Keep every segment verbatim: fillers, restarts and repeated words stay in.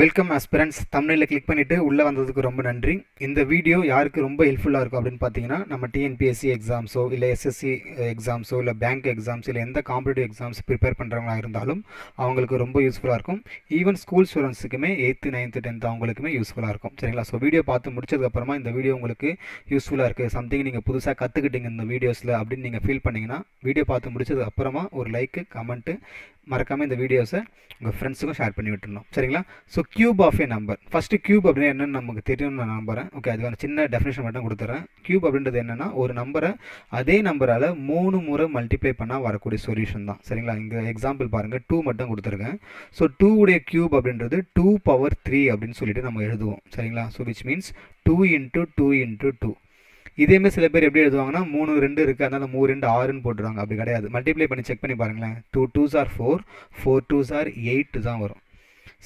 Welcome aspirants. Thumbnail click பண்ணிட்டு உள்ள வந்ததுக்கு ரொம்ப நன்றி. இந்த வீடியோ யாருக்கு ரொம்ப ஹெல்ப்ஃபுல்லா இருக்கும் அப்படினு பாத்தீங்கன்னா நம்ம T N P S C எக்ஸாம்ஸோ இல்ல S S C எக்ஸாம்ஸோ இல்ல bank எக்ஸாம்ஸ் இல்ல எந்த காம்படிட்டிவ் எக்ஸாம்ஸ் prepare பண்றவங்களா இருந்தாலும் அவங்களுக்கு ரொம்ப யூஸ்புல்லா இருக்கும். ஈவன் ஸ்கூல் ஸ்டூடண்ட்ஸ்க்குமே eighth ninth tenth அவங்களுக்குமே யூஸ்புல்லா இருக்கும். சரிங்களா? சோ வீடியோ பார்த்து முடிச்சதுக்கு அப்புறமா இந்த வீடியோ உங்களுக்கு யூஸ்புல்லா இருக்கு. சம்திங் நீங்க புதுசா கத்துக்கிட்டீங்க இந்த வீடியோஸ்ல அப்படி நீங்க ஃபீல் பண்ணீங்கன்னா வீடியோ பார்த்து முடிச்சதுக்கு அப்புறமா ஒரு லைக், கமெண்ட் மறக்காம இந்த வீடியோஸை உங்க ஃப்ரெண்ட்ஸ்க்கு ஷேர் பண்ணி விட்டுறணும். சரிங்களா? So cube of a number. First cube அப்படினா என்னன்னு நமக்கு தெரியும் நான் நம்பறேன். ஓகே, அதுக்கு ஒரு சின்ன டெஃபினிஷன் மட்டும் கொடுத்துறேன். cube அப்படின்றது என்னன்னா ஒரு நம்பரை அதே நம்பரால மூணு முறை மல்டிப்ளை பண்ணா வரக்கூடிய சொல்யூஷன் தான். சரிங்களா? இங்க எக்ஸாம்பிள் பாருங்க two மட்டும் கொடுத்துருக்கேன். So two உடைய cube அப்படின்றது two power three அப்படினு சொல்லிட்டு நம்ம எழுதுவோம். சரிங்களா? So which means two into two into two. இதே மாதிரி சில பேர் எப்படி எழுதுவாங்கன்னா three two இருக்கு அதனால three two six னு போடுறாங்க. அப்படி கிடையாது. மல்டிப்ளை பண்ணி செக் பண்ணி பாருங்க. two twos are four, four twos are eight தான் வரும்.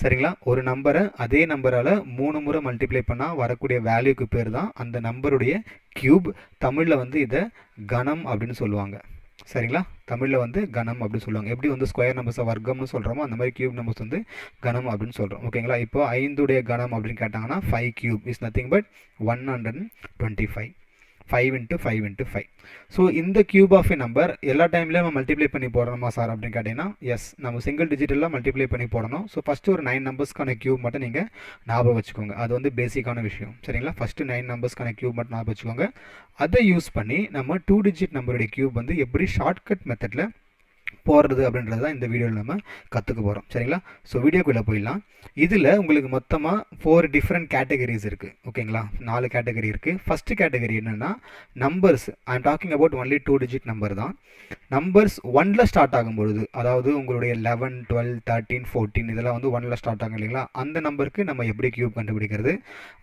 சரிங்களா? ஒரு நம்பரை அதே நம்பரால மூணு முறை மல்டிப்ளை பண்ணா வரக்கூடிய வேல்யூக்கு பேர் தான் அந்த நம்பருடைய கியூப். தமிழ்ல வந்து இத கணம் அப்படினு சொல்லுவாங்க. சரிங்களா? தமிழ்ல வந்து கணம் அப்படி சொல்லுவாங்க. எப்படி வந்து ஸ்கொயர் நம்பர்ஸ் வர்க்கம்னு சொல்றோமோ அந்த மாதிரி கியூப் நம்பர்ஸ் வந்து கணம் அப்படினு சொல்றோம். ஓகேங்களா? இப்போ five உடைய கணம் அப்படி கேட்டாங்கன்னா five cube is nothing but one hundred twenty-five. five into five into five. So in the cube of a number எல்லா டைம்லயே நம்ம மல்டிப்ளை பண்ணி போடணுமா சார் அப்படிን கேட்டீனா yes, நம்ம சிங்கிள் டிஜிட்டல்ல மல்டிப்ளை பண்ணி போடணும். சோ ஃபர்ஸ்ட் ஒரு nine நம்பர்ஸ்கான கியூப் மட்டும் நீங்க ஞாபகம் வச்சுக்கோங்க. அது வந்து பேசிக்கான விஷயம். சரிங்களா? ஃபர்ஸ்ட் nine நம்பர்ஸ்கான கியூப் மட்டும் ஞாபகம் வச்சுக்கோங்க. அதை யூஸ் பண்ணி நம்ம two digit நம்பரோட கியூப் வந்து எப்படி ஷார்ட்கட் மெத்தட்ல போறது அப்படின்றது தான் இந்த வீடியோல நாம கத்துக்க போறோம். சரிங்களா? சோ வீடியோக்குள்ள போயிடலாம். இதுல உங்களுக்கு மொத்தமா four different categories இருக்கு. ஓகேங்களா? four கேட்டகரி இருக்கு. first கேட்டகரி என்னன்னா numbers. I am talking about only two digit number தான். நம்பர்ஸ் one ல ஸ்டார்ட் ஆகும் பொழுது அதாவது உங்களுடைய eleven twelve thirteen fourteen இதெல்லாம் வந்து one ல ஸ்டார்ட் ஆகும் இல்லீங்களா? அந்த நம்பருக்கு நம்ம எப்படி கியூப் கண்டுபிடிக்கிறது?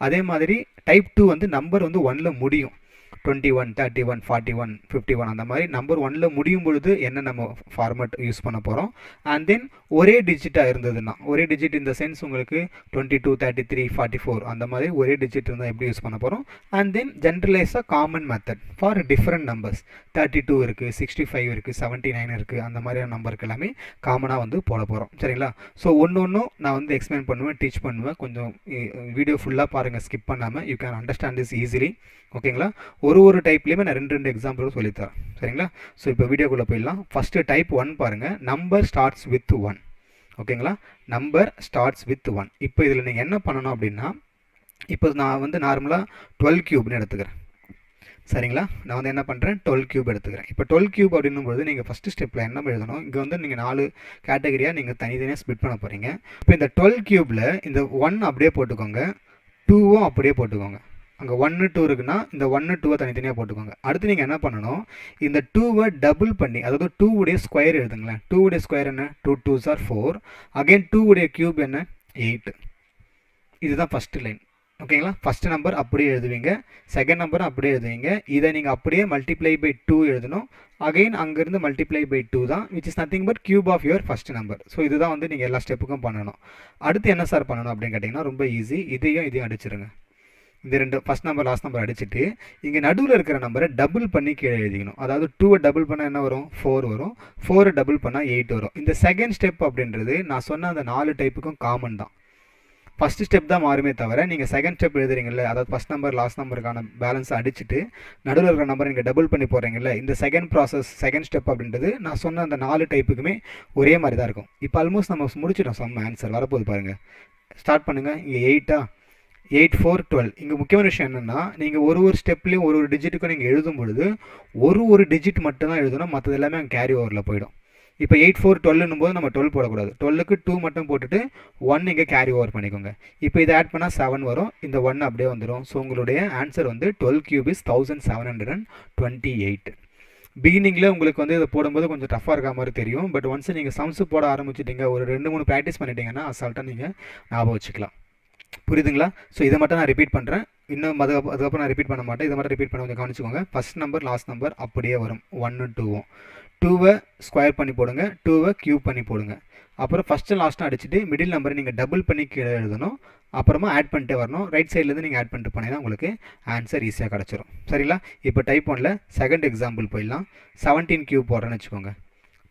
அதே மாதிரி டைப் two வந்து நம்பர் வந்து one ல முடியும். twenty-one thirty-one forty-one fifty-one அந்த மாதிரி நம்பர் one ல முடியும் பொழுது என்ன நம்ம ஃபார்மட் யூஸ் பண்ண போறோம். and then ஒரே டிஜிட்டா இருந்ததுனா ஒரே டிஜிட் இந்த சென்ஸ் உங்களுக்கு twenty-two thirty-three forty-four அந்த மாதிரி ஒரே டிஜிட் இருந்தா எப்படி யூஸ் பண்ண போறோம். and then generalize a common method for different numbers. thirty-two இருக்கு, sixty-five இருக்கு, seventy-nine இருக்கு, அந்த மாதிரியான நம்பருக்கு எல்லாமே காமனா வந்து போட போறோம். சரிங்களா? சோ ஒவ்வொண்ணு நான் வந்து எக்ஸ்பிளைன் பண்ணுவேன், டீச் பண்ணுவேன். கொஞ்சம் வீடியோ ஃபுல்லா பாருங்க, ஸ்கிப் பண்ணாம. you can understand this easily. ஓகேங்களா? ஒரு ஒரு டைப்லயே நான் ரெண்டு ரெண்டு எக்ஸாம்பிள் சொல்லி தரேன். சரிங்களா? சோ இப்போ வீடியோக்குள்ள போய்லாம். ஃபர்ஸ்ட் டைப் one பாருங்க. Number starts with one. ஓகேங்களா? Number starts with one. இப்போ இதுல நீங்க என்ன பண்ணனும் அப்படினா இப்போ நான் வந்து நார்மலா twelve கியூப் னு எடுத்துக்கறேன். சரிங்களா? நான் வந்து என்ன பண்றேன் twelve கியூப் எடுத்துக்கறேன். இப்போ twelve கியூப் அப்படினும் பொழுது நீங்க ஃபர்ஸ்ட் ஸ்டெப்ல என்ன எழுதணும்? இங்க வந்து நீங்க நாலு கேட்டகரியா நீங்க தனித்தனியா ஸ்ப்ளிட் பண்ண போறீங்க. இப்போ இந்த twelve கியூப்ல இந்த one அப்படியே போட்டுக்கோங்க, two ம் அப்படியே போட்டுக்கோங்க. அங்க one two இருக்குனா இந்த one two தனித்தனியா போட்டுக்கோங்க. அடுத்து நீங்க என்ன பண்ணனும்? இந்த two டபுள் பண்ணி அதாவது two உடைய ஸ்கொயர் எழுதுங்களே. two உடைய ஸ்கொயர் என்ன? two twos are four. again two உடைய கியூப் என்ன? eight. இதுதான் ஃபர்ஸ்ட் லைன். ஓகேங்களா? ஃபர்ஸ்ட் நம்பர் அப்படியே எழுதுவீங்க, செகண்ட் நம்பர் அப்படியே எழுதுவீங்க. இத நீங்க அப்படியே multiply by two எழுதணும். again அங்க இருந்து multiply by two தான் which is nothing but cube of your first number. So இதுதான் வந்து நீங்க எல்லா ஸ்டெப்புக்கும் பண்ணனும். அடுத்து என்ன சார் பண்ணனும் அப்படிን கேட்டிங்கனா ரொம்ப ஈஸி. இதையும் இதையும் அடிச்சிடுங்க. இந்த ரெண்டு ஃபர்ஸ்ட் நம்பர் லாஸ்ட் நம்பர் அடிச்சிட்டு இங்க நடுவுல இருக்கிற நம்பரை டபுள் பண்ணி கீழே எழுதிக்கணும். அதாவது two டபுள் பண்ணா என்ன வரும்? four வரும். four டபுள் பண்ணா eight வரும். இந்த செகண்ட் ஸ்டெப் அப்படின்றது நான் சொன்ன அந்த நாலு டைப்புக்கும் காமன் தான். ஃபர்ஸ்ட் ஸ்டெப் தான் மாறுமே தவிர நீங்க செகண்ட் ஸ்டெப் எழுதுறீங்கல்ல அதாவது ஃபர்ஸ்ட் நம்பர் லாஸ்ட் நம்பருக்கான பேலன்ஸ் அடிச்சிட்டு நடுவுல இருக்கிற நம்பரை நீங்க டபுள் பண்ணி போறீங்கல்ல இந்த செகண்ட் process செகண்ட் ஸ்டெப் அப்படின்றது நான் சொன்ன அந்த நாலு டைப்புக்குமே ஒரே மாதிரி தான் இருக்கும். இப்போ ஆல்மோஸ்ட் நம்ம முடிச்சிட்டோம். சம் ஆன்சர் வரப்போது பாருங்க. ஸ்டார்ட் பண்ணுங்க. இங்க eight ஆ eight four twelve. இங்க முக்கியமான விஷயம் என்னன்னா நீங்க ஒரு ஒரு ஸ்டெப்லயும் ஒரு ஒரு டிஜிட்க்கு நீங்க எழுதும் பொழுது ஒரு ஒரு டிஜிட் மட்டும் தான் எழுதணும். மற்றது எல்லாமே அங்க கேரி ஓவர்ல போய்டும். இப்போ eight four twelve னும்போது நம்ம twelve போட கூடாது. twelve க்கு two மட்டும் போட்டுட்டு one இங்க கேரி ஓவர் பண்ணிக்கோங்க. இப்போ இத ஆட் பண்ணா seven வரும். இந்த one அப்படியே வந்துரும். சோ உங்களுடைய ஆன்சர் வந்து twelve cube is seventeen twenty-eight. பிகினிங்ல உங்களுக்கு வந்து இத போடும்போது கொஞ்சம் டஃபா இருக்க மாதிரி தெரியும். பட் once நீங்க சம்ஸ் போட ஆரம்பிச்சிட்டீங்க ஒரு ரெண்டு மூணு பிராக்டீஸ் பண்ணிட்டீங்கன்னா அசால்ட்டா நீங்க ஞாபகம் வச்சுக்கலாம். புரியுதுங்களா? சோ இத மட்டும் நான் ரிப்பீட் பண்றேன். இன்னும் அதுக்கப்புறம் நான் ரிப்பீட் பண்ண மாட்டேன். இத மட்டும் ரிப்பீட் பண்ண கொஞ்சம் கவனிச்சுக்கோங்க. ஃபர்ஸ்ட் நம்பர் லாஸ்ட் நம்பர் அப்படியே வரும். one two. two-ஐ ஸ்கொயர் பண்ணி போடுங்க, two-ஐ கியூப் பண்ணி போடுங்க. அப்புறம் ஃபர்ஸ்ட் லாஸ்ட்னா அடிச்சிட்டு மிடில் நம்பரை நீங்க டபுள் பண்ணி கீழ எழுதணும். அப்புறமா ஆட் பண்ணிட்டே வரணும். ரைட் சைடுல இருந்து நீங்க ஆட் பண்ணிட்டு போனீங்கன்னா உங்களுக்கு ஆன்சர் ஈஸியா கிடைச்சிரும். சரிங்களா? இப்போ டைப் one ல செகண்ட் எக்ஸாம்பிள் போய்லாம். seventeen கியூப் போடுறேன்னு வெச்சுக்கோங்க.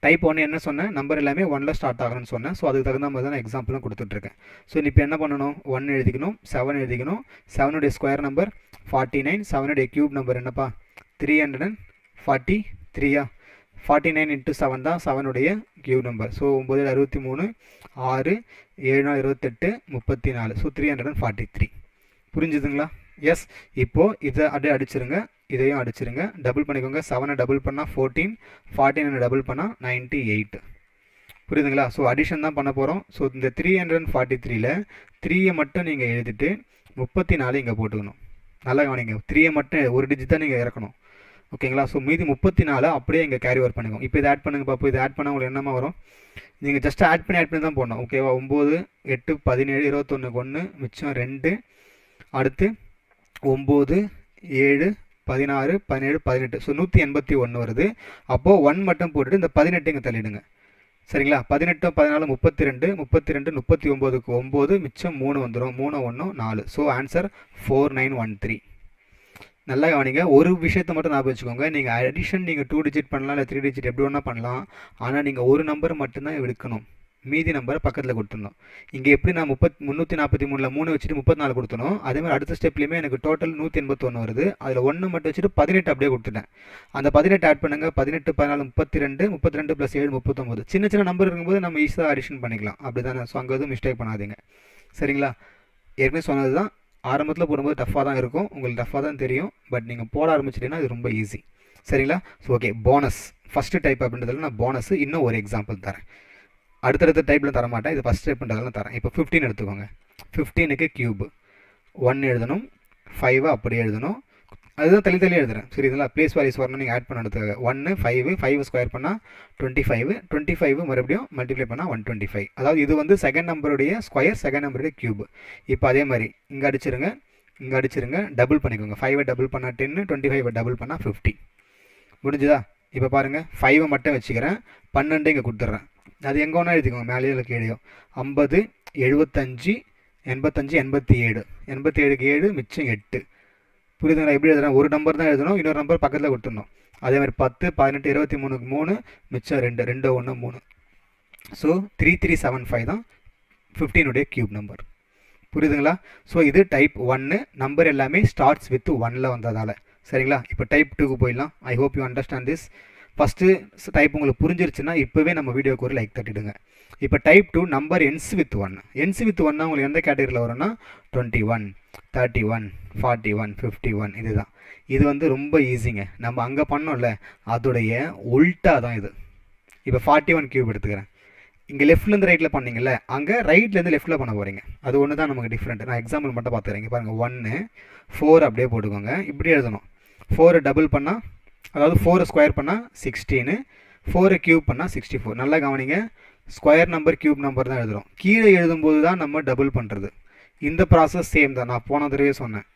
டைப் ஒன்று என்ன சொன்னேன், நம்பர் எல்லாமே ஒன்னில் ஸ்டார்ட் ஆகணும்னு சொன்னேன். ஸோ அதுக்கு தகுந்த மாதிரி தான் எக்ஸாம்பிளும் கொடுத்துட்ருக்கேன். ஸோ இப்போ என்ன பண்ணணும், ஒன் எழுதிக்கணும், செவன் எழுதிக்கணும், செவனுடைய ஸ்கொயர் நம்பர் ஃபார்ட்டி நைன், செவனுடைய க்யூப் நம்பர் என்னப்பா த்ரீ ஹண்ட்ரட் அண்ட் ஃபார்ட்டி த்ரீயா, ஃபார்ட்டி நைன் இன்ட்டு செவன் தான் செவனுடைய க்யூப் நம்பர். ஸோ ஒம்பது அறுபத்தி மூணு, ஆறு ஏழு நாள் இருபத்தெட்டு, முப்பத்தி நாலு. So three hundred and forty three புரிஞ்சுதுங்களா? எஸ். இப்போது இதை அப்படியே அடிச்சிருங்க, இதையும் அடிச்சிருங்க, டபுள் பண்ணிக்கோங்க. செவனை டபுள் பண்ணால் ஃபோர்டீன், ஃபார்ட்டினை டபுள் பண்ணால் நைன்ட்டி எயிட். புரியுதுங்களா? ஸோ அடிஷன் தான் பண்ண போகிறோம். ஸோ இந்த த்ரீ ஹண்ட்ரட் அண்ட் ஃபார்ட்டி த்ரீயில் த்ரீயை மட்டும் நீங்கள் எழுதிட்டு முப்பத்தி நாலு இங்கே போட்டுக்கணும். நல்லா கவனிங்க, த்ரீயை மட்டும் ஒரு டிஜிட் தான் நீங்கள் இறக்கணும். ஓகேங்களா? ஸோ மீதி முப்பத்தி நாலு அப்படியே இங்கே கேரி ஓவர் பண்ணிக்கோங்க. இப்போ இதை ஆட் பண்ணுங்க பாப்போம். இதை ஆட் பண்ணால் உங்களுக்கு என்னமா வரும், நீங்கள் ஜஸ்ட் ஆட் பண்ணி ஆட் பண்ணி தான் போடணும். ஓகேவா? ஒம்பது எட்டு பதினேழு, இருபத்தொன்னுக்கு ஒன்று மிச்சம் ரெண்டு, அடுத்து ஒம்பது ஏழு பதினாறு பதினேழு பதினெட்டு. ஸோ நூற்றி எண்பத்தி ஒன்று வருது. அப்போது ஒன் மட்டும் போட்டுட்டு இந்த பதினெட்டு இங்கே தள்ளிடுங்க. சரிங்களா? பதினெட்டு பதினாலு முப்பத்தி ரெண்டு, முப்பத்தி ரெண்டு முப்பத்தி ஒம்போதுக்கு ஒம்பது மிச்சம் மூணு வந்துடும், மூணு ஒன்று நாலு. So answer four nine one three. நல்லா கவனிங்க, ஒரு விஷயத்தை மட்டும் ஞாபகம் வச்சுக்கோங்க. நீங்கள் அடிஷன் நீங்கள் டூ டிஜிட் பண்ணலாம், இல்லை த்ரீ டிஜிட் எப்படி ஒன்றா பண்ணலாம். ஆனால் நீங்கள் ஒரு நம்பர் மட்டும்தான் எடுக்கணும், மீதி நம்பரை பக்கத்தில் கொடுத்துடணும். இங்கே எப்படி நான் முப்பத் முந்நூற்றி நாற்பத்தி மூணில் மூணு வச்சுட்டு முப்பத்தி நாலு கொடுத்தணும், அதேமாதிரி அடுத்த ஸ்டெப்லேயுமே எனக்கு டோட்டல் நூற்றி எண்பத்தொன்று வருது. அதில் ஒன்று மட்டும் வச்சுட்டு பதினெட்டு அப்படியே கொடுத்துட்டேன். அந்த பதினெட்டு ஆட் பண்ணுங்கள். பதினெட்டு பதினாலு முப்பத்தி ரெண்டு, முப்பத்தி ரெண்டு ப்ளஸ் ஏழு முப்பத்தொம்போது. சின்ன சின்ன நம்பர் இருக்கும்போது நம்ம ஈஸியாக அடிஷன் பண்ணிக்கலாம், அப்படி தானே? ஸோ அங்கே எதுவும் மிஸ்டேக் பண்ணாதீங்க. சரிங்களா? ஏற்கனவே சொன்னது தான், ஆரம்பத்தில் போடும்போது டஃப்பாக தான் இருக்கும், உங்களுக்கு டஃப்பாக தான் தெரியும். பட் நீங்கள் போட ஆரம்பிச்சிட்டிங்கன்னா இது ரொம்ப ஈஸி. சரிங்களா? So okay, bonus first type அப்படின்றதுல நான் போனஸ் இன்னும் ஒரு எக்ஸாம்பிள் தரேன். அடுத்தடுத்த டைப்பில் தரமாட்டேன், இது ஃபஸ்ட் டைப் பண்ணுறதுலாம் தரேன். இப்போ ஃபிஃப்டீன் எடுத்துக்கோங்க. ஃபிஃப்டீனுக்கு க்யூப் ஒன் எழுதணும், ஃபைவை அப்படியே எழுதணும், அதுதான் தள்ளி தள்ளி எழுதுறேன். சரிங்களா? ப்ளேஸ் வாரிஸ் வரணும், நீங்கள் ஆட் பண்ணுறதுக்காக. ஒன்று ஃபைவ், ஃபைவ் ஸ்கொயர் பண்ணால் டுவெண்ட்டி ஃபைவ், டுவெண்ட்டி ஃபைவ் மறுபடியும் மல்டிப்ளை பண்ணால் ஒன் டுவெண்ட்டி ஃபைவ். அதாவது இது வந்து செகண்ட் நம்பருடைய ஸ்கொயர், செகண்ட் நம்பருடைய க்யூப். இப்போ அதே மாதிரி இங்கே அடிச்சிருங்க, இங்கே அடிச்சிருங்க, டபுள் பண்ணிக்கோங்க. ஃபைவை டபுள் பண்ணால் டென்னு, டுவெண்ட்டி ஃபைவை டபுள் பண்ணால் ஃபிஃப்டி. முடிஞ்சுதா? இப்போ பாருங்கள், ஃபைவை மட்டும் வச்சுக்கிறேன், பன்னெண்டு இங்கே கொடுத்துட்றேன். அது எங்கே ஒன்றா எழுதிக்கோங்க, மேலேயோ இல்லை கீழேயோ. ஐம்பது எழுபத்தஞ்சி எண்பத்தஞ்சு எண்பத்தி ஏழு, எண்பத்தி ஏழுக்கு ஏழு மிச்சம் எட்டு. புரியுதுங்களா? எப்படி எழுதுறேன், ஒரு நம்பர் தான் எழுதணும், இன்னொரு நம்பர் பக்கத்தில் கொடுத்துடணும். அதேமாதிரி பத்து பதினெட்டு இருபத்தி மூணுக்கு மூணு மிச்சம் ரெண்டு, ரெண்டு ஒன்று மூணு. So three three seven five தான் ஃபிஃப்டீனுடைய க்யூப் நம்பர். புரியுதுங்களா? ஸோ இது டைப் ஒன்று, நம்பர் எல்லாமே ஸ்டார்ட்ஸ் வித் ஒன்னில் வந்ததால். சரிங்களா? இப்போ டைப் டூக்கு போயிடலாம். I hope you understand this. First type உங்களுக்கு புரிஞ்சிருச்சுன்னா இப்போவே நம்ம வீடியோக்கு ஒரு லைக் தட்டிடுங்க. இப்போ type two, number ends with one. Ends with ஒன்னா உங்களுக்கு எந்த கேட்டகரியில் வரும்னா twenty one, thirty one, forty one, fifty one. இது தான், இது வந்து ரொம்ப ஈஸிங்க. நம்ம அங்கே பண்ணோம்ல, அதோடைய உல்ட்டா தான் இது. இப்போ ஃபார்ட்டி ஒன் க்யூப் எடுத்துக்கிறேன். இங்கே லெஃப்ட்லேருந்து ரைட்டில் பண்ணிங்கள்ல, அங்கே ரைட்லேருந்து லெஃப்ட்டில் பண்ண போகிறீங்க. அது ஒன்று தான் நமக்கு டிஃப்ரெண்ட். நான் எக்ஸாம்பிள் மட்டும் பார்த்துக்கிறேன். இங்கே பாருங்கள், ஒன்று ஃபோர் அப்படியே போட்டுக்கோங்க, இப்படி எழுதணும். ஃபோரை டபுள் பண்ணால், அதாவது ஃபோரை ஸ்கொயர் பண்ணால் சிக்ஸ்டீனு, ஃபோரை க்யூப் பண்ணால் சிக்ஸ்டி ஃபோர். நல்லா கவனிங்க, ஸ்கொயர் நம்பர் க்யூப் நம்பர் தான் எழுதுகிறோம். கீழே எழுதும்போது தான் நம்ம டபுள் பண்ணுறது. இந்த ப்ராசஸ் சேம் தான், நான் போன தடவையே சொன்னேன்.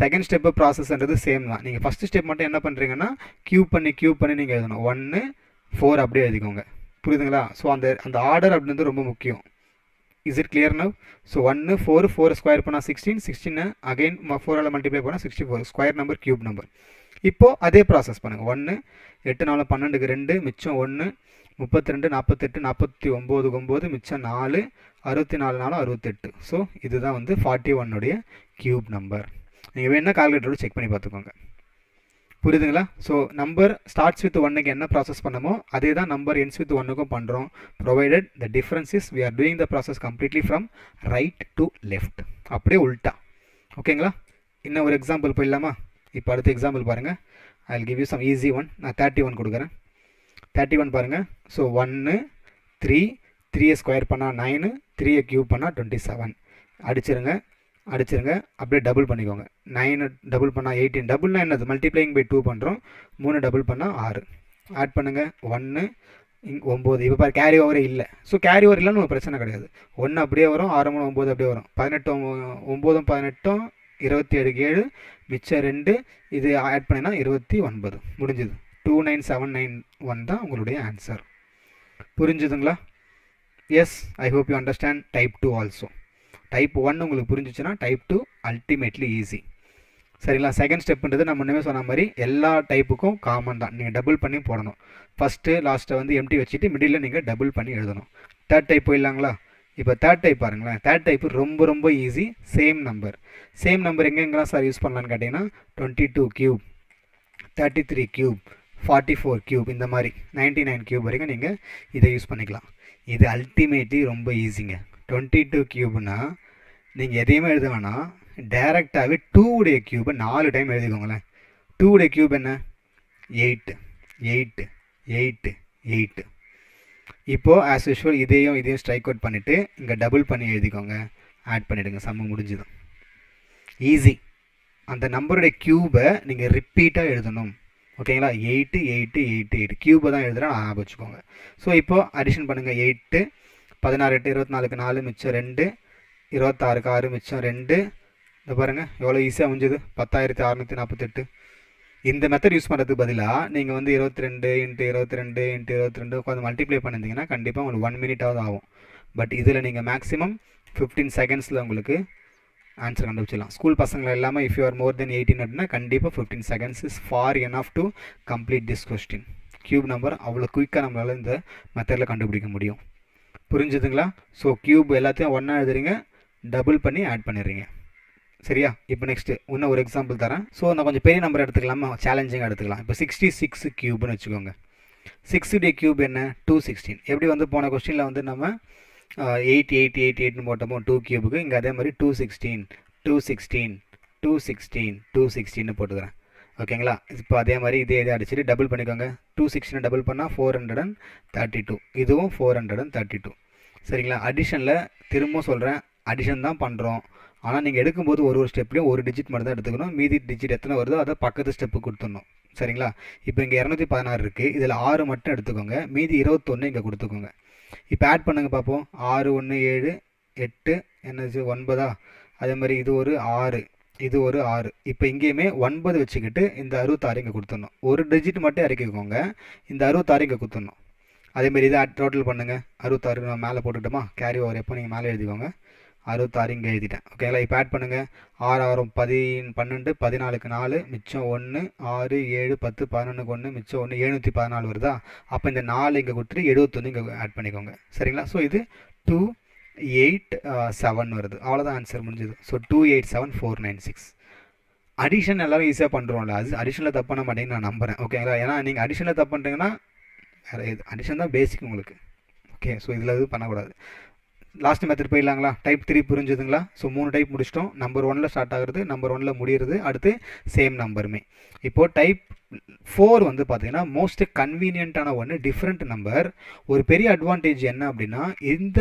செகண்ட் ஸ்டெப்பு ப்ராசஸ்ன்றது சேம் தான். நீங்கள் ஃபஸ்ட்டு ஸ்டெப் மட்டும் என்ன பண்ணுறீங்கன்னா க்யூப் பண்ணி க்யூப் பண்ணி நீங்கள் எழுதணும். ஒன்று ஃபோர் அப்படியே எழுதிக்கோங்க. புரியுதுங்களா? ஸோ அந்த அந்த ஆர்டர் அப்படின்றது ரொம்ப முக்கியம். Is it clear now? So ஒன்று ஃபோர், ஃபோர் ஸ்கொயர் பண்ணால் சிக்ஸ்டீன், சிக்ஸ்டீனை அகைன் ஃபோரால் மல்டிப்ளை பண்ணால் sixty four, square number cube number. இப்போது அதே ப்ராசஸ் பண்ணுங்கள். ஒன்று எட்டு நாலு பன்னெண்டுக்கு ரெண்டு மிச்சம் ஒன்று, முப்பத்தி ரெண்டு நாற்பத்தெட்டு நாற்பத்தி ஒம்போதுக்கு ஒம்பது மிச்சம் நாலு, அறுபத்தி நாலு நாலு அறுபத்தெட்டு. ஸோ இதுதான் வந்து ஃபார்ட்டி ஒன்னுடைய க்யூப் நம்பர். நீங்கள் வேணால் கால்குலேட்டரோடு செக் பண்ணி பார்த்துக்கோங்க. புரியுதுங்களா? ஸோ நம்பர் ஸ்டார்ட்ஸ் வித் ஒன்னுக்கு என்ன ப்ராசஸ் பண்ணமோ அதே தான் நம்பர் எண்ட்ஸ் வித் ஒன்னுக்கும் பண்ணுறோம். Provided the difference is we are doing the process completely from right to left, அப்படியே உல்ட்டா. ஓகேங்களா? இன்னும் ஒரு எக்ஸாம்பிள் போயிடலாமா? இப்போ அடுத்த எக்ஸாம்பிள் பாருங்கள். I will give you some easy one. நான் தேர்ட்டி ஒன் கொடுக்குறேன். தேர்ட்டி ஒன் பாருங்கள். ஸோ ஒன்று த்ரீ, த்ரீயை ஸ்கொயர் பண்ணால் நைனு, த்ரீயை க்யூப் பண்ணால் டுவெண்ட்டி செவன். அடிச்சிருங்க, அடிச்சிருங்க, அப்படியே டபுள் பண்ணிக்கோங்க. நைனு டபுள் பண்ணால் எயிட்டீன். டபுள்னா என்னது, மல்டிப்ளைங் பை டூ பண்ணுறோம். மூணு டபுள் பண்ணால் ஆறு. ஆட் பண்ணுங்கள். ஒன்று இங்கே ஒம்பது. இப்போ பாரு, கேரி ஓவரே இல்லை. ஸோ கேரி ஓவர் இல்லைன்னு ஒரு பிரச்சனை கிடையாது. ஒன்று அப்படியே வரும், ஆறு மூணு ஒம்பது அப்படியே வரும். பதினெட்டு ஒம்பதும் பதினெட்டும் இருபத்தி ஏழுக்கு ஏழு மிச்சம் ரெண்டு, இது ஆட் பண்ணினா இருபத்தி ஒன்பது. முடிஞ்சுது. Two nine seven nine one தான் உங்களுடைய ஆன்சர். புரிஞ்சுதுங்களா? Yes, I hope you understand type two also. Type one உங்களுக்கு புரிஞ்சிச்சுன்னா டைப் டூ அல்டிமேட்லி ஈஸி. சரிங்களா. செகண்ட் ஸ்டெப்ன்றது நான் முன்னமே சொன்ன மாதிரி எல்லா டைப்புக்கும் காமன் தான், நீங்கள் டபுள் பண்ணி போடணும். ஃபஸ்ட்டு லாஸ்ட்டை வந்து எம்டி வச்சுட்டு மிடில் நீங்கள் டபுள் பண்ணி எழுதணும். தேர்ட் டைப் போயிடலாங்களா? இப்போ தேர்ட் டைப் பாருங்களேன். தேர்ட் டைப்பு ரொம்ப ரொம்ப easy. Same number same number எங்கெங்கெல்லாம் சார் யூஸ் பண்ணலான்னு கேட்டிங்கன்னா twenty two cube, thirty three cube, forty four cube, இந்த மாதிரி நைன்ட்டி நைன் கியூப் வரைக்கும் நீங்கள் இதை யூஸ் பண்ணிக்கலாம். இது அல்டிமேட்லி ரொம்ப ஈஸிங்க. டுவெண்ட்டி டூ கியூப்னா நீங்கள் எதையுமே எழுத வேணாம், டேரெக்டாகவே டூ உடைய கியூபை நாலு டைம் எழுதிக்கோங்களேன். டூ உடைய கியூப் என்ன? Eight eight eight eight. இப்போது ஆஸ் யூஷுவல் இதையும் இதையும் ஸ்ட்ரைக் அவுட் பண்ணிவிட்டு இங்கே டபுள் பண்ணி எழுதிக்கோங்க, ஆட் பண்ணிவிடுங்க, சம்ம முடிஞ்சுதான். ஈஸி. அந்த நம்பருடைய கியூபை நீங்கள் ரிப்பீட்டாக எழுதணும், ஓகேங்களா? எயிட்டு எயிட்டு எயிட்டு எயிட்டு கியூபை தான் எழுதுகிறேன், ஞாபகம் வச்சுக்கோங்க. ஸோ இப்போது அடிஷன் பண்ணுங்கள். எயிட்டு பதினாறு எட்டு இருபத்திநாலுக்கு நாலு மிச்சம் ரெண்டு, இருபத்தாறுக்கு ஆறு மிச்சம் ரெண்டு. இந்த பாருங்கள் எவ்வளோ ஈஸியாக முடிஞ்சது, பத்தாயிரத்தி அறநூற்றி நாற்பத்தெட்டு. இந்த மெத்தட் யூஸ் பண்ணுறதுக்கு பதிலாக நீங்கள் வந்து இருபத்தி ரெண்டு இன்ட்டு இருபத்தி ரெண்டு இன்ட்டு இருபத்தி ரெண்டு உட்காந்து மல்டிப்ளை பண்ணியிருந்தீங்கன்னா கண்டிப்பாக உங்களுக்கு ஒன் மினிட்டாவது ஆகும். பட் இதில் நீங்கள் மேக்ஸிமம் ஃபிஃப்டீன் செகண்ட்ஸில் உங்களுக்கு ஆன்சர் கண்டுபிடிச்சிடலாம். ஸ்கூல் பசங்களை எல்லாமே if you are more than eighteen அப்படின்னா கண்டிப்பாக fifteen seconds is far enough to complete this question. Cube number அவ்வளோ குயிக்காக நம்மளால் இந்த மெத்தடில் கண்டுபிடிக்க முடியும். புரிஞ்சுதுங்களா? ஸோ கியூப் எல்லாத்தையும் ஒன்றா எழுதுறீங்க, டபுள் பண்ணி ஆட் பண்ணிடுறீங்க, சரியா? இப்போ நெக்ஸ்ட்டு இன்னும் ஒரு எக்ஸாம்பிள் தரேன். ஸோ நான் கொஞ்சம் பெரிய நம்பர் எடுத்துக்கலாமா, சேலஞ்சிங்காக எடுத்துக்கலாம். இப்போ சிக்ஸ்டி சிக்ஸ் கியூப்னு வச்சுக்கோங்க. சிக்ஸ்டி டே கியூப் என்ன? Two sixteen. எப்படி வந்து போன கொஸ்டினில் வந்து நம்ம எயிட் எயிட் எயிட் எயிட்னு போட்டோமோ டூ கியூபுக்கு, இங்கே அதே மாதிரி two sixteen two sixteen two sixteen two சிக்ஸ்டீன்னு போட்டுக்கிறேன், ஓகேங்களா? இப்போ அதே மாதிரி இதே இதை அடிச்சுட்டு டபுள் பண்ணிக்கோங்க. டூ சிக்ஸ்டீனை டபுள் பண்ணால் four hundred and thirty two இதுவும் four hundred and thirty two சரிங்களா? அடிஷனில் திரும்பவும் சொல்கிறேன், அடிஷன் தான் பண்ணுறோம். ஆனால் நீங்கள் எடுக்கும்போது ஒரு ஒரு ஸ்டெப்லேயும் ஒரு டிஜிட் மட்டும் தான் எடுத்துக்கணும், மீதி டிஜிட் எத்தனை வருதோ அதை பக்கத்து ஸ்டெப்பு கொடுத்துடணும், சரிங்களா? இப்போ இங்கே இரநூத்தி பதினாறு இருக்குது, இதில் ஆறு மட்டும் எடுத்துக்கோங்க, மீதி இருபத்தொன்று இங்கே கொடுத்துக்கோங்க. இப்போ ஆட் பண்ணுங்கள் பார்ப்போம். ஆறு ஒன்று ஏழு எட்டு என்னது ஒன்பதா, அதே மாதிரி இது ஒரு ஆறு இது ஒரு ஆறு. இப்போ இங்கேயுமே ஒன்பது வச்சுக்கிட்டு இந்த அறுபத்தாறு இங்கே கொடுத்துடணும், ஒரு டிஜிட் மட்டும் இறக்கிக்கோங்க, இந்த அறுபத்தாறு இங்கே கொடுத்துடணும். அதேமாரி இதை டோட்டல் பண்ணுங்கள், அறுபத்தாறு நான் மேலே போட்டுட்டோமா, கேரி ஓவர் எப்போ நீங்கள் மேலே எழுதிக்கோங்க, அறுபத்தாறு இங்கே எழுதிட்டேன், ஓகேங்களா? இப்போ ஆட் பண்ணுங்கள். ஆறு ஆறும் பதி பன்னெண்டு, பதினாலுக்கு நாலு மிச்சம் ஒன்று, ஆறு ஏழு பத்து, பதினொன்றுக்கு ஒன்று மிச்சம் ஒன்று, எழுநூற்றி பதினாலு வருதா? அப்போ இந்த நாலு இங்கே கொடுத்துட்டு எழுபத்தொன்று இங்கே ஆட் பண்ணிக்கோங்க, சரிங்களா? ஸோ இது டூ எயிட் செவன் வருது, அவ்வளோதான் ஆன்சர் முடிஞ்சது. So two eight seven four nine six. Addition எல்லோரும் ஈஸியாக பண்ணுறோம்ல, அது அடிஷனில் தப்பு பண்ண மாட்டேங்குன்னு நான் நம்புகிறேன், ஓகேங்களா? ஏன்னா நீங்கள் அடிஷனில் தப்பு பண்ணிட்டீங்கன்னா அடிஷன் தான் பேசிக் உங்களுக்கு, ஓகே? ஸோ இதில் எதுவும் பண்ணக்கூடாது. லாஸ்ட் மெத்தட் போயிடலாங்களா? டைப் த்ரீ புரிஞ்சுதுங்களா? ஸோ மூணு டைப் முடிச்சிட்டோம். நம்பர் ஒன்னில் ஸ்டார்ட் ஆகுறது, நம்பர் ஒன்னில் முடிகிறது, அடுத்து சேம் நம்பருமே. இப்போது டைப் ஃபோர் வந்து பார்த்தீங்கன்னா மோஸ்ட் கன்வீனியண்ட்டான ஒன்று, டிஃப்ரெண்ட் நம்பர். ஒரு பெரிய அட்வான்டேஜ் என்ன அப்படின்னா இந்த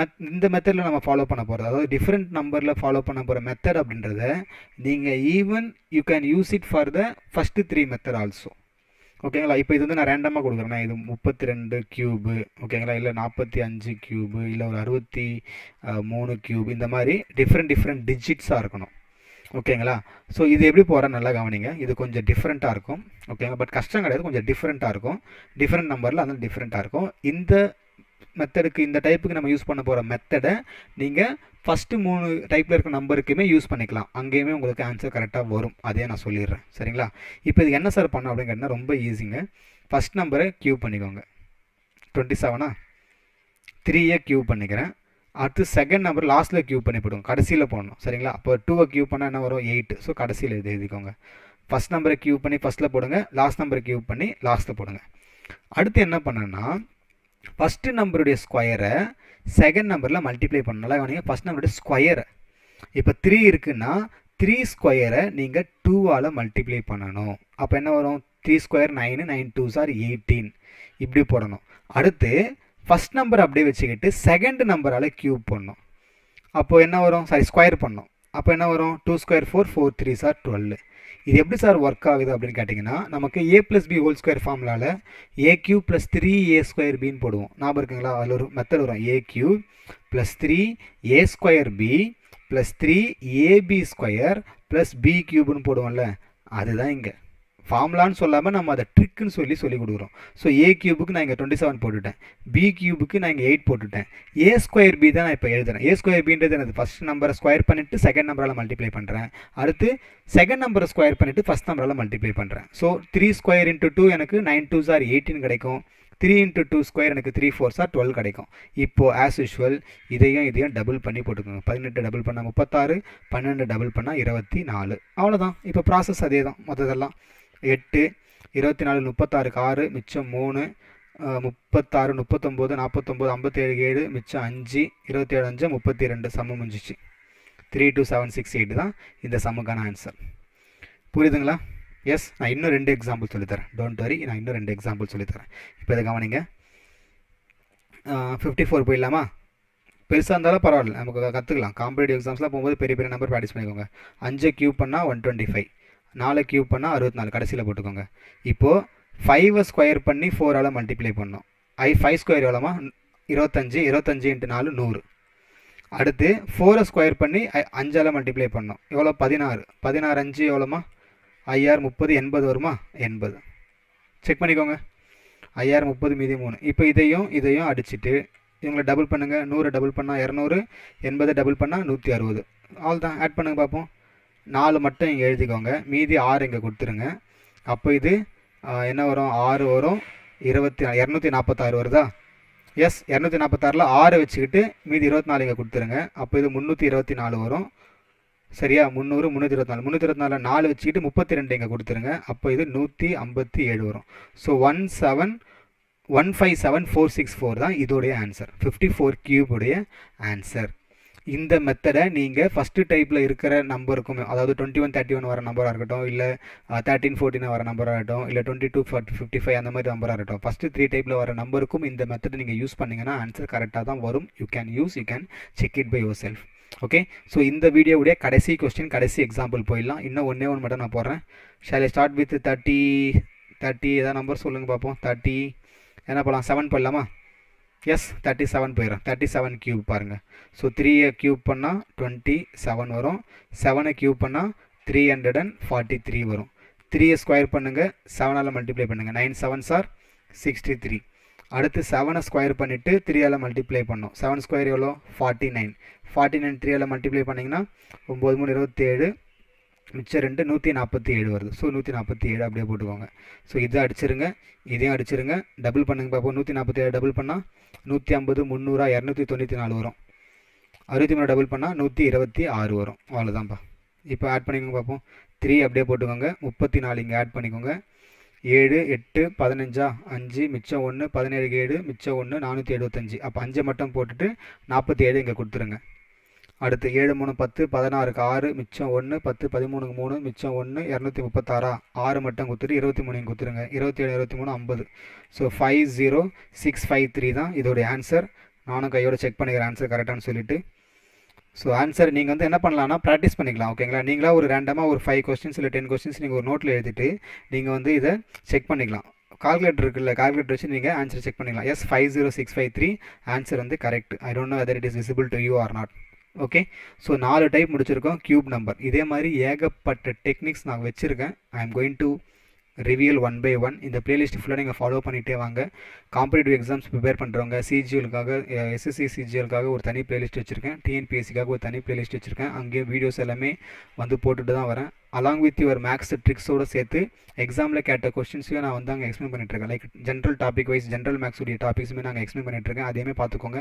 மெத் இந்த மெத்தடில் நம்ம ஃபாலோ பண்ண போகிறது, அதாவது டிஃப்ரெண்ட் நம்பரில் ஃபாலோ பண்ண போகிற மெத்தட் அப்படின்றத நீங்கள் even you can use it for the first three method also, ஓகேங்களா? இப்போ இது வந்து நான் ரேண்டமாக கொடுக்குறேன், இது முப்பத்தி ரெண்டு கியூபு, ஓகேங்களா? இல்லை நாற்பத்தி அஞ்சு கியூபு, இல்லை ஒரு அறுபத்தி மூணு கியூப், இந்த மாதிரி டிஃப்ரெண்ட் டிஃப்ரெண்ட் டிஜிட்ஸாக இருக்கணும், ஓகேங்களா? ஸோ இது எப்படி போகிறேன் நல்லா கவனிங்க, இது கொஞ்சம் டிஃப்ரெண்ட்டாக இருக்கும், ஓகேங்களா? பட் கஷ்டம் கிடையாது, கொஞ்சம் டிஃப்ரெண்ட்டாக இருக்கும், டிஃப்ரெண்ட் நம்பரில் அதனால் டிஃப்ரெண்ட்டாக இருக்கும். இந்த மெத்தடுக்கு இந்த டைப்புக்கு நம்ம யூஸ் பண்ண போகிற மெத்தடை நீங்கள் ஃபஸ்ட்டு மூணு டைப்பில் இருக்கிற நம்பருக்குமே யூஸ் பண்ணிக்கலாம், அங்கேயுமே உங்களுக்கு ஆன்சர் கரெக்டாக வரும், அதே நான் சொல்லிடுறேன், சரிங்களா? இப்போ இது என்ன சார் பண்ணோம் அப்படின்னு கேட்டால் ரொம்ப ஈஸிங்க. ஃபஸ்ட் நம்பரை கியூ பண்ணிக்கோங்க, டுவெண்ட்டி செவனா த்ரீயை கியூ பண்ணிக்கிறேன். அடுத்து செகண்ட் நம்பர் லாஸ்ட்டில் கியூ பண்ணி போடுவோம், கடைசியில் போடணும், சரிங்களா? அப்போ டூவை கியூ பண்ணால் என்ன வரும்? எயிட். ஸோ கடைசியில் இது எழுதிக்கோங்க. ஃபஸ்ட் நம்பரை கியூ பண்ணி ஃபஸ்ட்டில் போடுங்க, லாஸ்ட் நம்பரை கியூ பண்ணி லாஸ்ட்டில் போடுங்க. அடுத்து என்ன பண்ணேன்னா ஃபஸ்ட்டு நம்பருடைய ஸ்கொயரை செகண்ட் நம்பரில் மல்டிப்ளை பண்ணலாம். கவனிங்க, ஃபஸ்ட் நம்பருடைய ஸ்கொயரை, இப்போ த்ரீ இருக்குன்னா த்ரீ ஸ்கொயரை நீங்கள் டூவால் மல்டிப்ளை பண்ணணும். அப்போ என்ன வரும்? Three square nine, nine two sir eighteen, இப்படி போடணும். அடுத்து ஃபஸ்ட் நம்பர் அப்படியே வச்சுக்கிட்டு செகண்ட் நம்பரால் கியூப் பண்ணணும். அப்போது என்ன வரும்? சாரி, ஸ்கொயர் பண்ணணும். அப்போ என்ன வரும்? Two square four, four three sir twelve. இது எப்படி சார் ஒர்க் ஆகுது அப்படின்னு கேட்டிங்கன்னா, நமக்கு a plus b whole square ஃபார்முலாவில் a cube plus three a square பின்னு போடுவோம், ஞாபகம் இருக்குங்களா? அதில் ஒரு மெத்தட் வரும், a cube plus three a square b plus three a b square plus b கியூப்னு போடுவோம்ல, அதுதான் இங்கே formula nu sollama nama ad trick nu solli solli kudukurom so a cube ku na inga twenty-seven potutten b cube ku na inga eight potutten a square b da na ipo eludren a square b endradhu enadhu first number square pannittu second number la multiply pandren aduthu second number square pannittu first number la multiply pandren so three square into two enakku nine twos are eighteen kedaikum three into two square and three fours are twelve கிடைக்கும். இப்போ as usual இதையும் இதையும் double பண்ணி போட்டுக்கோங்க. பதினெட்டு double பண்ணால் முப்பத்தாறு, பன்னெண்டு டபுள் பண்ணால் இருபத்தி நாலு. அவ்வளோதான். இப்போ ப்ராசஸ் அதே தான். மொத்ததெல்லாம் எட்டு இருபத்தி நாலு முப்பத்தாறுக்கு ஆறு மிச்சம் மூணு முப்பத்தாறு முப்பத்தொம்போது நாற்பத்தொம்போது ஐம்பத்தேழு ஏழு மிச்சம் அஞ்சு இருபத்தி ஏழு அஞ்சு முப்பத்தி ரெண்டு சமம் முடிஞ்சிச்சு. Three two seven six eight தான் இந்த சமக்கான ஆன்சர். புரியுதுங்களா? எஸ், நான் இன்னும் ரெண்டு எக்ஸாம்பிள் சொல்லித்தரேன். டோன்ட் வரி, நான் இன்னும் ரெண்டு எக்ஸாம்பிள் சொல்லித்தரேன். இப்போ இதை கவனிங்க. ஃபிஃப்டி ஃபோர் போயிடலாமா? பெருசாக இருந்தாலும் பரவாயில்ல, நமக்கு கற்றுக்கலாம். காம்படிட்டிவ் எக்ஸாம்ஸ்லாம் போகும்போது பெரிய பெரிய நம்பர் ப்ராக்டிஸ் பண்ணிக்கோங்க. அஞ்சு கியூப் பண்ணால் ஒன் டுவெண்ட்டி ஃபைவ், நாலு கியூப் பண்ணால் அறுபத்தி நாலு, கடைசியில் போட்டுக்கோங்க. இப்போது ஃபைவை ஸ்கொயர் பண்ணி ஃபோரால் மல்டிப்ளை பண்ணோம். ஐ ஃபைவ் ஸ்கொயர் எவ்வளோமா? இருபத்தஞ்சு, இருபத்தஞ்சு இன்ட்டு நாலு நூறு. அடுத்து ஃபோரை ஸ்கொயர் பண்ணி ஐ அஞ்சால் மல்டிப்ளை பண்ணோம். எவ்வளோ? பதினாறு, பதினாறு அஞ்சு எவ்வளோமா? ஐயாயிரம் முப்பது எண்பது வருமா? எண்பது. செக் பண்ணிக்கோங்க. ஐயாயிரம் முப்பது மீதி மூணு. இப்போ இதையும் இதையும் அடிச்சுட்டு இவங்களை டபுள் பண்ணுங்கள். நூறு டபுள் பண்ணால் இரநூறு, எண்பது டபுள் பண்ணால் நூற்றி அறுபது. ஆல் தான் ஆட் பண்ணுங்க பார்ப்போம். நாலு மட்டும் இங்கே எழுதிக்கோங்க, மீதி ஆறு இங்கே கொடுத்துருங்க. அப்போ இது என்ன வரும்? ஆறு வரும். இருபத்தி இரநூத்தி நாற்பத்தாறு வருதா? எஸ், இரநூத்தி நாற்பத்தாறில் ஆறு வச்சுக்கிட்டு மீதி இருபத்தி நாலு இங்கே கொடுத்துருங்க. அப்போ இது முந்நூற்றி இருபத்தி நாலு வரும். சரியா? முந்நூறு முந்நூற்றி இருபத்தி நாலு முந்நூற்றி இருபத்தி நாலு நாலு வச்சுக்கிட்டு முப்பத்தி ரெண்டு இங்கே கொடுத்துருங்க. அப்போ இது நூற்றி ஐம்பத்தி ஏழு வரும். So one seven one five seven four six four தான் இதோடைய ஆன்சர். ஃபிஃப்டி ஃபோர் கியூபுடைய ஆன்சர். இந்த மெத்தடை நீங்கள் ஃபஸ்ட்டு டைப்பில் இருக்கிற நம்பருக்கும், அதாவது டுவெண்ட்டி ஒன் தேர்ட்டி ஒன் வர நம்பராக இருக்கட்டும், இல்லை தேர்ட்டின் ஃபோர்ட்டின் வர நம்பராக இருக்கட்டும், இல்லை twenty two forty fifty five அந்த மாதிரி நம்பராக இருக்கட்டும், ஃபஸ்ட்டு த்ரீ டைப்பில் வர நம்பருக்கும் இந்த மெத்தடை நீங்கள் யூஸ் பண்ணிங்கன்னா ஆன்சர் கரெக்டாக தான் வரும். You can use you can check it by yourself. Okay, so இந்த வீடியோவுடைய கடைசி கொஸ்டின் கடைசி எக்ஸாம்பிள் போயிடலாம். இன்னும் ஒன்றே ஒன்று மட்டும் நான் போடுறேன். Shall I start with thirty thirty ஏதாவது நம்பர் சொல்லுங்கள் பார்ப்போம். தேர்ட்டி என்ன போகலாம்? செவன் போயிடலாமா? எஸ், தேர்ட்டி செவன் போயிடும். தேர்ட்டி செவன் கியூப் பாருங்கள். ஸோ த்ரீயை கியூப் பண்ணால் டுவெண்ட்டி செவன் வரும். செவனை கியூப் பண்ணால் three hundred and forty three வரும். த்ரீயை ஸ்கொயர் பண்ணுங்கள், செவனால் மல்டிப்ளை பண்ணுங்கள். Nine seven sir sixty three. அடுத்து செவனை ஸ்கொயர் பண்ணிவிட்டு த்ரீயால் மல்டிப்ளை பண்ணோம். செவன் ஸ்கொயர் எவ்வளோ? Forty nine. ஃபார்ட்டி நைன் த்ரீயால் மல்டிப்ளை பண்ணிங்கன்னா ஒம்பது மூணு இருபத்தேழு மிச்சம் ரெண்டு நூற்றி நாற்பத்தி ஏழு வருது. ஸோ நூற்றி நாற்பத்தி ஏழு அப்படியே போட்டுக்கோங்க. ஸோ இதை அடிச்சிருங்க, இதையும் அடிச்சிருங்க, டபுள் பண்ணுங்க பார்ப்போம். நூற்றி நாற்பத்தி ஏழு டபுள் பண்ணால் நூற்றி ஐம்பது முந்நூறா இரநூத்தி தொண்ணூற்றி நாலு வரும். அறுபத்தி மூணு டபுள் பண்ணால் நூற்றி இருபத்தி ஆறு வரும். அவ்வளோதான்ப்பா. இப்போ ஆட் பண்ணிக்கோங்க பார்ப்போம். த்ரீ அப்படியே போட்டுக்கோங்க, முப்பத்தி நாலு இங்கே ஆட் பண்ணிக்கோங்க. ஏழு எட்டு பதினஞ்சா? அஞ்சு மிச்சம் ஒன்று பதினேழு ஏழு மிச்சம் ஒன்று நானூற்றி எழுபத்தஞ்சி. அப்போ அஞ்சை மட்டும் போட்டுட்டு நாற்பத்தி ஏழு இங்கே கொடுத்துருங்க. அடுத்து ஏழு மூணு பத்து, பதினாறுக்கு ஆறு மிச்சம் ஒன்று, பத்து பதிமூணுக்கு மூணு மிச்சம் ஒன்று, இரநூத்தி முப்பத்தாறா? ஆறு மட்டும் கொடுத்துட்டு இருபத்தி மூணு இங்கே கொடுத்துருங்க. இருபத்தேழு இருபத்தி மூணு ஐம்பது. So five zero six five three தான் இதோடைய ஆன்சர். நானும் கையோடு செக் பண்ணிக்கிறேன் ஆன்சர் கரெக்டானு சொல்லிவிட்டு. ஸோ ஆன்சர் நீங்கள் வந்து என்ன பண்ணலாம்னா ப்ராக்டிஸ் பண்ணிக்கலாம். ஓகேங்களா? நீங்களாக ஒரு ரேண்டமாக ஒரு ஃபைவ் கொஸ்டின்ஸ் இல்லை டென் கொஸ்டின்ஸ் நீங்கள் ஒரு நோட்டில் எழுதிட்டு நீங்கள் வந்து இதை செக் பண்ணிக்கலாம். கால்குலேட்டர் இருக்குல்ல, கால்குலேட்டர் வச்சு நீங்கள் ஆன்சர் செக் பண்ணிக்கலாம். Yes, five zero six five three answer வந்து correct. I don't know whether it is visible to you or not. Okay, so நாலு டைப் முடிச்சிருக்கோம் கியூப் நம்பர். இதே மாதிரி ஏகப்பட்ட டெக்னிக்ஸ் நான் வச்சுருக்கேன். I am going to reveal one by one. இந்த playlist ஃபுல்லாக நீங்கள் ஃபாலோ பண்ணிகிட்டே வாங்க. காம்படிட்டிவ் எக்ஸாம்ஸ் ப்ரிப்பேர் பண்ணுறவங்க சிஜிஎலுக்காக, எஸ்எஸ்சி சிஜிஎலுக்காக ஒரு தனி பிளேலிஸ்ட் வச்சுருக்கேன். டிஎன்பிஎஸ்சிக்காக ஒரு தனி பிளேலிஸ்ட் வச்சுருக்கேன். அங்கேயும் வீடியோஸ் எல்லாமே வந்து போட்டுட்டு தான் வரேன். அலாங் வித் யுவர் மேக்ஸ் ட்ரிக்ஸோடு சேர்த்து எக்ஸாமில் கேட்ட கொஸ்டின்ஸையும் நான் வந்து அங்கே எக்ஸ்பிளைன் பண்ணிட்டுருக்கேன். Like general topic wise general மேக்ஸுடைய டாபிக்ஸுமே நாங்கள் எக்ஸ்பிளைன் பண்ணிட்டுருக்கேன். அதையுமே பார்த்துக்கோங்க.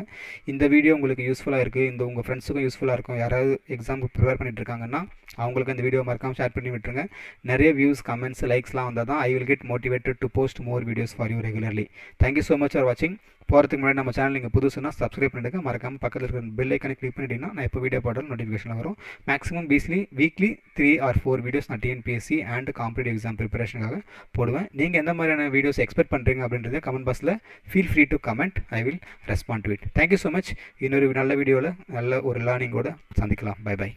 இந்த வீடியோ உங்களுக்கு யூஸ்ஃபுல்லாக இருக்குது, இந்த உங்கள் ஃப்ரெண்ட்ஸுக்கும் யூஸ்ஃபுல்லாக இருக்கும். யாராவது எக்ஸாமுக்கு ப்ரிப்பேர் பண்ணிட்டுருக்காங்கன்னா அவங்களுக்கு இந்த வீடியோ மறக்காம ஷேர் பண்ணி விட்டுருங்க. நிறைய வியூஸ், கமெண்ட்ஸ், லைக்ஸ்லாம் வந்தால் தான் I will get motivated to post more videos for you regularly. Thank you so much for வாட்சிங். போகிறதுக்கு முன்னாடி நம்ம சேனல் நீங்கள் புதுசுன்னா சப்ஸ்கிரைப் பண்ணிவிடுங்க. மறக்காமல் பக்கத்தில் இருக்கிற பெல் ஐக்கானை கிளிக் பண்ணிட்டீங்கன்னா நான் இப்போ வீடியோ போட்டாலும் நோட்டிஃபிகேஷன் வரும். மேக்ஸிமம் பீஸ்லி weekly three or four videos நான் டிஎன்பிஎஸ்சி அண்ட் காம்படிட்டிவ் எக்ஸாம் ப்ரிப்பரேஷனுக்காக போடுவேன். நீங்கள் எந்த மாதிரியான வீடியோஸ் எக்ஸ்பெக்ட் பண்ணுறீங்க அப்படின்றத கமெண்ட் பாக்ஸில் feel free to comment. I will respond to it. Thank you so much. இன்னொரு நல்ல வீடியோவில் நல்ல ஒரு லேர்னிங்கோடு சந்திக்கலாம். Bye by.